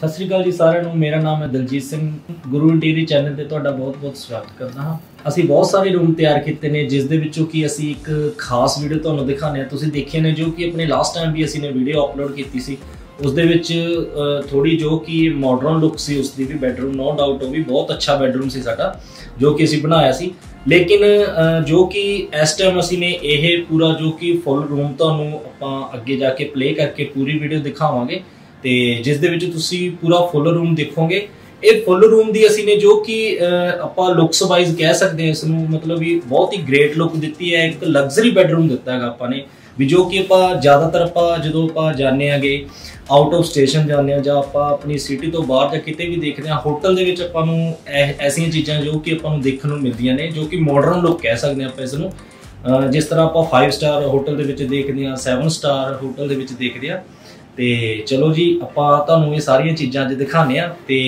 ਸਤਿ ਸ਼੍ਰੀ ਅਕਾਲ ਜੀ ਸਾਰਿਆਂ ਨੂੰ। ਮੇਰਾ ਨਾਮ ਹੈ ਦਲਜੀਤ ਸਿੰਘ। ਗੁਰੂ ਇੰਟੀਰੀਅਰ ਚੈਨਲ ਤੇ ਤੁਹਾਡਾ ਬਹੁਤ-ਬਹੁਤ ਸਵਾਗਤ ਕਰਦਾ ਹਾਂ। ਅਸੀਂ ਬਹੁਤ ਸਾਰੇ ਰੂਮ ਤਿਆਰ ਕੀਤੇ ਨੇ ਜਿਸ ਦੇ ਵਿੱਚੋਂ ਕਿ ਅਸੀਂ ਇੱਕ ਖਾਸ ਵੀਡੀਓ ਤੁਹਾਨੂੰ ਦਿਖਾਣੇ ਆ। ਤੁਸੀਂ ਦੇਖੇ ਨੇ ਜੋ ਕਿ ਆਪਣੇ ਲਾਸਟ ਟਾਈਮ ਵੀ ਅਸੀਂ ਨੇ ਵੀਡੀਓ ਅਪਲੋਡ ਕੀਤੀ ਸੀ, ਉਸ ਦੇ ਵਿੱਚ ਥੋੜੀ ਜੋ ਕਿ ਮਾਡਰਨ ਲੁੱਕ ਸੀ ਉਸ ਦੀ ਵੀ। ਬੈਡਰੂਮ ਨੋ ਡਾਊਟ ਉਹ ਵੀ ਬਹੁਤ ਅੱਛਾ ਬੈਡਰੂਮ ਸੀ ਸਾਡਾ ਜੋ ਕਿ ਅਸੀਂ ਬਣਾਇਆ ਸੀ। लेकिन जो कि इस टाइम असी ने यह पूरा जो कि फुल रूम तुहानूं आपां अगे जाके प्ले करके पूरी वीडियो दिखावांगे ते जिस दे विच तुसी पूरा फुल रूम देखोगे। ये फुल रूम दी असी ने जो कि आपां लुक्स वाइज कह सकते हैं इसनूं, मतलब भी बहुत ही ग्रेट लुक दिती है। एक लग्जरी बैडरूम दिता है आपां ने भी जो कि आप ज़्यादातर आप जो आप जाने गए आउट ऑफ स्टेशन जाने आप अपनी सिटी तो बाहर या किते भी देखते हैं होटल के अपन ऐसा चीज़ा जो कि अपन देखने मिलती ने जो कि मॉडर्न लुक कह सकते हैं आप इसनों। जिस तरह आप 5 स्टार होटल के देखते हैं, 7 स्टार होटल के देखते हैं। तो चलो जी आपू ये सारिया चीज़ा अज दिखाने।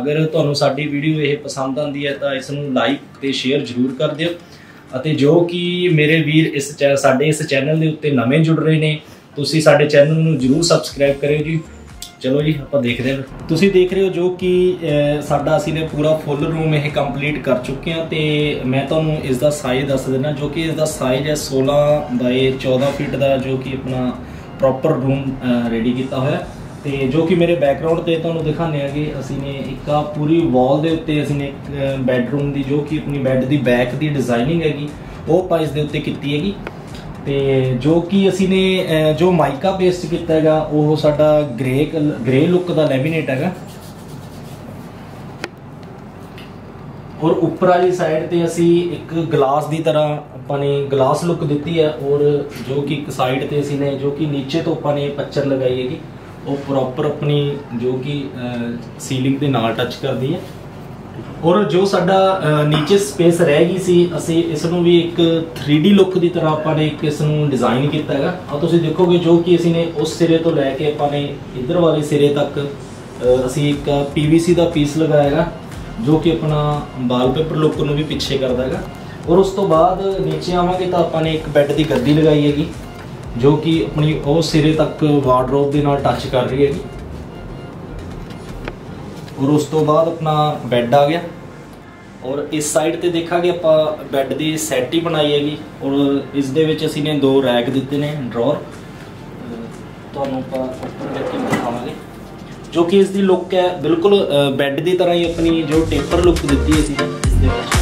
अगर तू सा वीडियो ये पसंद आती है तो इसनों लाइक तो शेयर जरूर कर दो। जो कि मेरे वीर इस चैनल के उत्ते नवें जुड़ रहे हैं, तुसी साडे चैनल नूं जरूर सबसक्राइब करियो जी। चलो जी आप देखते हैं। तुसी देख रहे हो जो कि साडा असीं ने पूरा फुल रूम यह कंप्लीट कर चुके हैं। तो मैं तुहानूं इसका साइज़ दस देना जो कि इसका साइज़ है 16 बाय 14 फीट का जो कि अपना प्रॉपर रूम रेडी किया हुआ है। तो जो कि मेरे बैकग्राउंड से तुहानूं दिखाने आ कि असी ने एक पूरी वॉल के उत्ते असी ने एक बैडरूम की जो कि अपनी बैड की बैक की डिजाइनिंग हैगी वो पाइस के उत्ते कीती हैगी। तो जो कि असी ने जो माइका पेस्ट किया है वो साडा ग्रे लुक का लैमीनेट है और उपर वाली साइड पर असी एक ग्लास की तरह अपने ग्लास लुक दी है। और जो कि एक साइड पर असी ने जो कि नीचे तो अपने पच्चर लगाई हैगी वो प्रॉपर अपनी जो कि सीलिंग के नाल टच करती है। और जो साडा नीचे स्पेस रह गई सी असी इसनों भी एक 3D लुक की तरह अपने एक इसनों डिजाइन किया है। और तुसीं देखोगे जो कि असी ने उस सिरे तो लैके अपने इधर वाले सिरे तक असी एक PVC का पीस लगाया जो कि अपना वॉलपेपर लुक नूं भी पिछे करता है। और उस तो बाद नीचे आवांगे तो अपने एक बैड की गद्दी लगाई हैगी जो कि अपनी वो सिरे तक वार्डरोब के नाल टच कर रही है। और उस तो बाद अपना बैड आ गया और इस साइड पर देखा कि आप बैड की सैट ही बनाई हैगी। और इस दे विच असी ने 2 रैक दिते ने ड्रॉर तुहानूं ऊपर करके दिखावांगे जो कि इसकी लुक है बिल्कुल बैड की तरह ही अपनी जो टेपर लुक दी असी ने इस दे विच।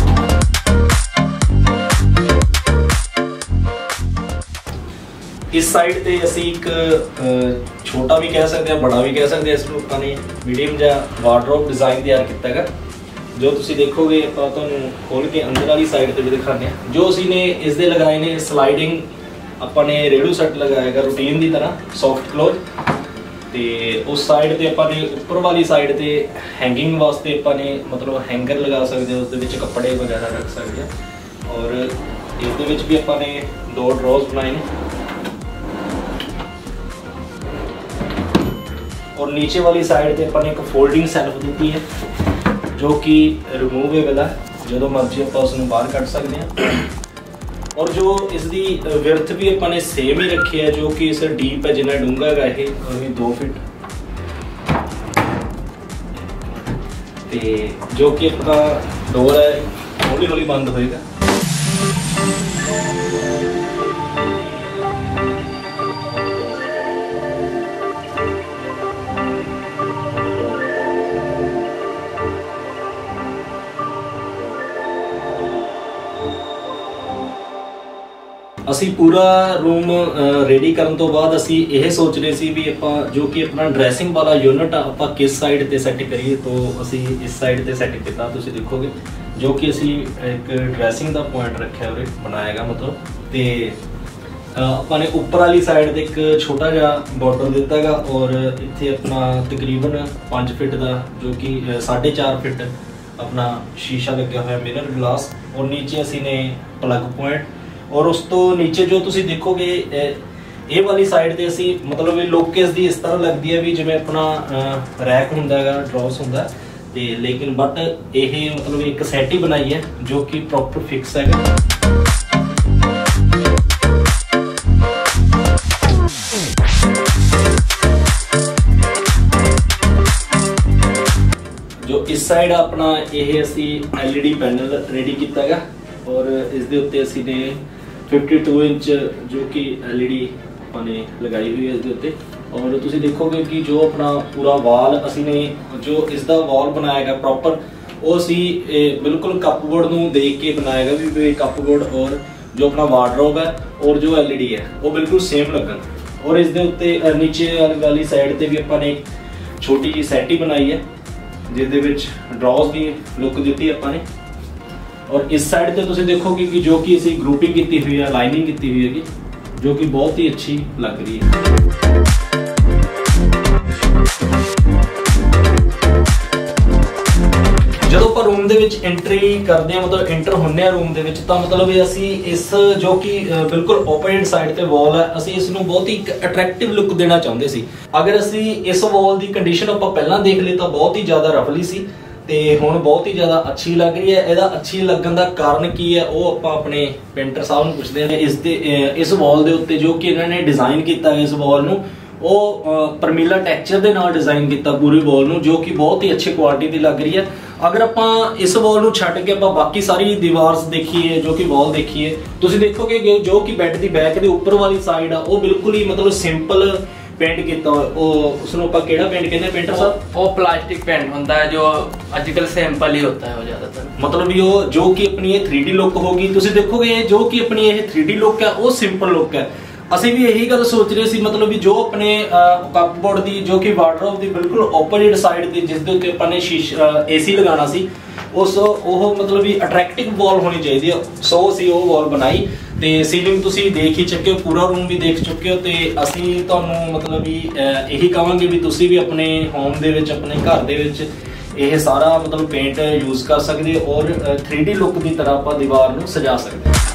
इस साइड पे असी एक छोटा भी कह सकते हैं बड़ा भी कह सकते हैं इसमें अपने मीडियम जा वार्डरोब डिजाइन तैयार किया है जो तुसी देखोगे। तो खोल के अंदर वाली साइड पर भी दिखाने जो असी ने इस दे लगाए ने स्लाइडिंग अपने रेडियो सेट लगाएगा रूटीन की तरह सॉफ्ट क्लोज। तो उस साइड पर अपने उपर वाली साइड पर हैंगिंग वास्ते अपने मतलब हैंगर लगा सकते उस कपड़े वगैरह रख सकते। और इस भी अपने 2 ड्रॉज बनाए ने और नीचे वाली साइड पर अपने एक फोल्डिंग सेल्फ दी है जो कि रिमूवेबल है जो मर्जी आप उसमें बाहर कट सकते हैं। और जो इसकी विर्थ भी अपने सेम ही रखी है जो कि इस डीप है जिन्ना डूंगा है ये 2 फिट ते जो कि अपना डोर है हौली हौली बंद होएगा। असी पूरा रूम रेडी करने तो बाद असी यह सोच रहे सी भी अपा जो कि अपना ड्रैसिंग वाला यूनिट आपा किस साइड पर सैट करिए। तो असी इस साइड पर सैट किया तुसीं देखोगे जो कि असी एक ड्रैसिंग का पॉइंट रखे और बनाएगा मतलब। तो अपने उपर वाली साइड पर एक छोटा जहा बॉर्डर दिता है और इतने अपना तकरीबन 5 फिट का जो कि 4.5 फिट अपना शीशा लगे हुआ मिरर ग्लास। और नीचे असी ने प्लग पॉइंट। और उस तो नीचे जो तुसी देखोगे ये वाली साइड पर असी मतलब ये लोकेस की इस तरह लगती है भी जिमें अपना रैक होंदा है ड्रॉस होंदा है। ते लेकिन बट यह मतलब एक सैट ही बनाई है जो कि प्रॉपर फिक्स है। साइड अपना यह असी एलईडी पैनल रेडी किया गया और इस दे उत्ते असी ने 52 इंच जो कि एलईडी अपने लगाई हुई है इस दे उत्ते। और तुसी देखोगे कि जो अपना पूरा वाल असी ने जो इसका वॉल बनाया गया प्रॉपर वो असी बिल्कुल कपबोर्ड नूं देख के बनाया गया भी कपबोर्ड और जो अपना वार्डरोब है और जो एलईडी है वो बिल्कुल सेम लगन। और इस दे उत्ते नीचे वाली साइड पर भी अपने एक छोटी जी सैटी बनाई है जिस ड्रॉज की लुक दी अपने। और इस साइड पर तुम देखोगे कि जो कि असी ग्रुपिंग की हुई है लाइनिंग की हुई है जो कि बहुत ही अच्छी लग रही है। जो आप रूम दे विच एंट्री करते हैं मतलब एंटर होने रूम दे विच तो मतलब ये असी इस जो कि बिल्कुल ओपोजिट साइड ते वॉल है असी इस नूं बहुत ही अट्रैक्टिव लुक देना चाहते सी। अगर असी इस वॉल की कंडीशन आपां पहला देख ली तो बहुत ही ज़्यादा रफली सी ते हुण बहुत ही ज़्यादा अच्छी लग रही है। इहदा अच्छी लगन का कारण की है वो आपां अपने पेंटर साहब नूं पुछदे हां। इस वॉल के उत्ते जो कि इन्होंने डिज़ाइन किया इस वॉल नूं वो परमीला टैक्चर के नाल डिजाइन किया पूरी वॉल नूं जो कि बहुत ही अच्छी क्वालिटी की लग रही है। अगर आप इस वॉल नूं छड्ड के आप बाकी सारी दीवार्स देखिए जो कि वॉल देखिए तुसीं देखोगे कि जो कि बैड की बैक के उपर वाली साइड है वो बिल्कुल ही मतलब सिंपल पेंट किया। उसनूं आपां किहड़ा पेंट कहते हैं पेंटर साहब? वो प्लास्टिक पेंट होता है जो आजकल सिंपल ही होता है वो ज़्यादातर मतलब ये जो कि अपनी 3D लुक होगी। तुसीं देखोगे जो कि अपनी 3D लुक है वो सिंपल लुक है। असी भी यही गल सोच रहे सी मतलब भी जो अपने कपबोर्ड की जो कि वार्डरोब की बिल्कुल ओपोजिट साइड की जिस दे उत्ते अपने शीशा AC लगाना सी उस ओह मतलब भी अट्रैक्टिव वॉल होनी चाहिए। सो असी वो वॉल बनाई तो सीलिंग तुसी देख ही चुके हो पूरा रूम भी देख चुके हो तो असी तुहानूं मतलब भी यही कहांगे भी तुसी भी अपने होम दे विच अपने घर दे विच यह सारा मतलब पेंट यूज़ कर सकते और 3D लुक की तरह आप दीवार नूं सजा सकते।